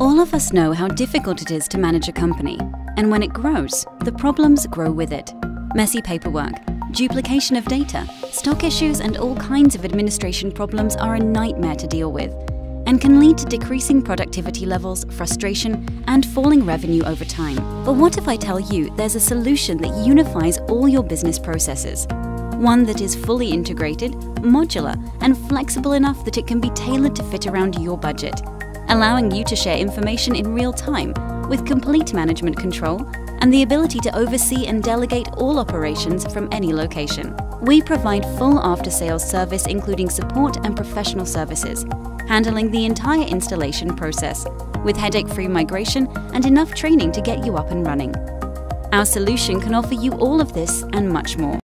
All of us know how difficult it is to manage a company, and when it grows, the problems grow with it. Messy paperwork, duplication of data, stock issues and all kinds of administration problems are a nightmare to deal with, and can lead to decreasing productivity levels, frustration, and falling revenue over time. But what if I tell you there's a solution that unifies all your business processes? One that is fully integrated, modular, and flexible enough that it can be tailored to fit around your budget, allowing you to share information in real time with complete management control and the ability to oversee and delegate all operations from any location. We provide full after-sales service including support and professional services, handling the entire installation process, with headache-free migration and enough training to get you up and running. Our solution can offer you all of this and much more.